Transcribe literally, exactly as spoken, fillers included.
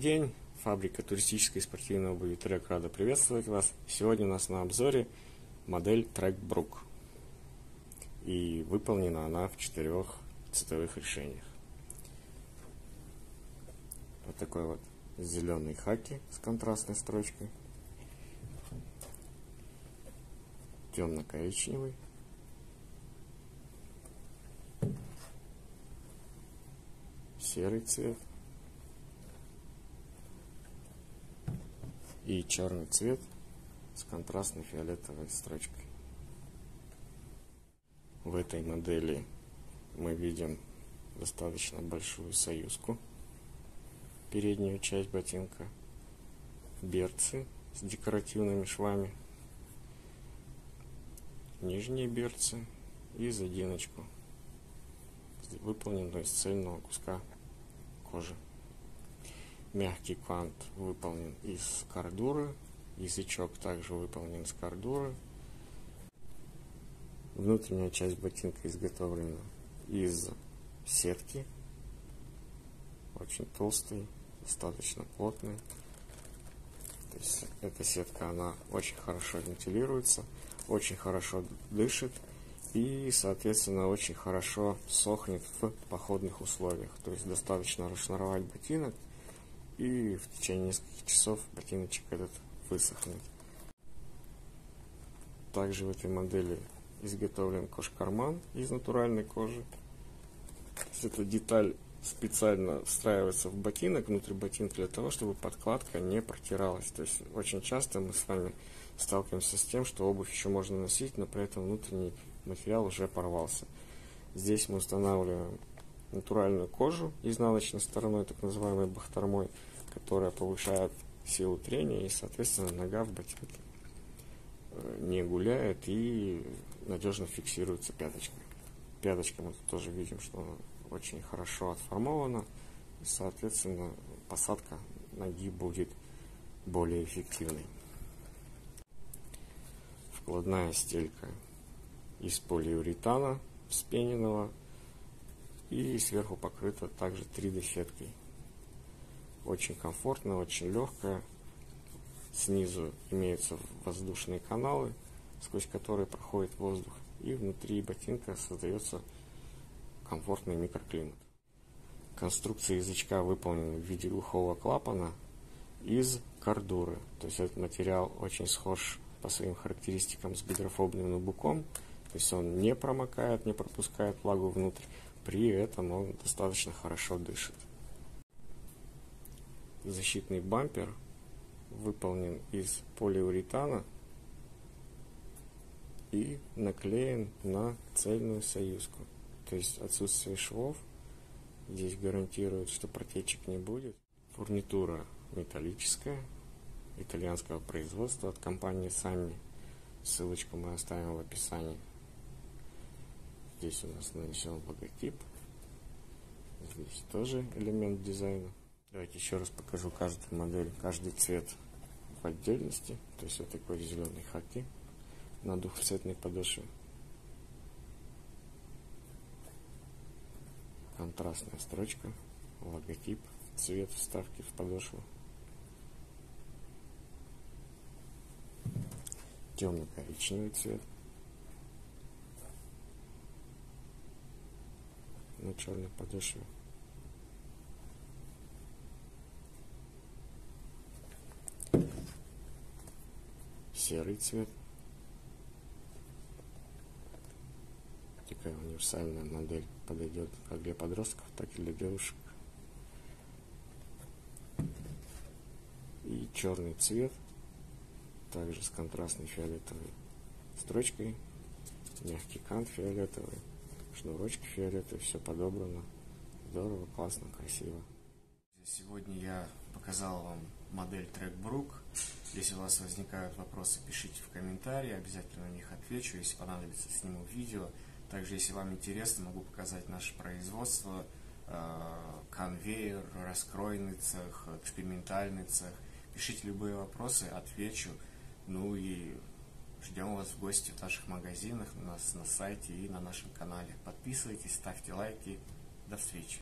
день, фабрика туристической и спортивной обуви ТРЕК рада приветствовать вас. Сегодня у нас на обзоре модель ТРЕК Брук, и выполнена она в четырех цветовых решениях. Вот такой вот зеленый хаки с контрастной строчкой, темно-коричневый, серый цвет и черный цвет с контрастной фиолетовой строчкой. В этой модели мы видим достаточно большую союзку, переднюю часть ботинка, берцы с декоративными швами, нижние берцы и задиночку, выполненную из цельного куска кожи. Мягкий квант выполнен из кордуры, язычок также выполнен из кордуры. Внутренняя часть ботинка изготовлена из сетки, очень толстой, достаточно плотной. То есть эта сетка, она очень хорошо вентилируется, очень хорошо дышит и, соответственно, очень хорошо сохнет в походных условиях. То есть достаточно расшнуровать ботинок, и в течение нескольких часов ботиночек этот высохнет. Также в этой модели изготовлен кожкарман из натуральной кожи. То есть эта деталь специально встраивается в ботинок, внутрь ботинка, для того, чтобы подкладка не протиралась. То есть очень часто мы с вами сталкиваемся с тем, что обувь еще можно носить, но при этом внутренний материал уже порвался. Здесь мы устанавливаем натуральную кожу изнаночной стороной, так называемой бахтормой, которая повышает силу трения, и, соответственно, нога в ботинке не гуляет и надежно фиксируется пяточкой. Пяточка, мы тоже видим, что она очень хорошо отформована, и, соответственно, посадка ноги будет более эффективной. Вкладная стелька из полиуретана вспененного и сверху покрыта также три дэ сеткой. Очень комфортная, очень легкая. Снизу имеются воздушные каналы, сквозь которые проходит воздух, и внутри ботинка создается комфортный микроклимат. Конструкция язычка выполнена в виде глухого клапана из кордуры. То есть этот материал очень схож по своим характеристикам с гидрофобным нубуком. То есть он не промокает, не пропускает влагу внутрь. При этом он достаточно хорошо дышит. Защитный бампер выполнен из полиуретана и наклеен на цельную союзку. То есть отсутствие швов здесь гарантирует, что протечек не будет. Фурнитура металлическая, итальянского производства, от компании Sany. Ссылочку мы оставим в описании. Здесь у нас нанесен логотип. Здесь тоже элемент дизайна. Давайте еще раз покажу каждую модель, каждый цвет в отдельности. То есть вот такой зеленый хаки на двухцветной подошве. Контрастная строчка, логотип, цвет вставки в подошву. Темно-коричневый цвет на черной подошве. Серый цвет. Такая универсальная модель, подойдет как для подростков, так и для девушек. И черный цвет, также с контрастной фиолетовой строчкой. Мягкий кант фиолетовый, шнурочки фиолетовые, все подобрано здорово, классно, красиво. Сегодня я показал вам модель ТРЕК Брук. Если у вас возникают вопросы, пишите в комментарии, обязательно на них отвечу. Если понадобится, сниму видео. Также, если вам интересно, могу показать наше производство, конвейер, раскройный цех, экспериментальный цех. Пишите любые вопросы, отвечу. Ну и ждем вас в гости в наших магазинах, у нас на сайте и на нашем канале. Подписывайтесь, ставьте лайки. До встречи!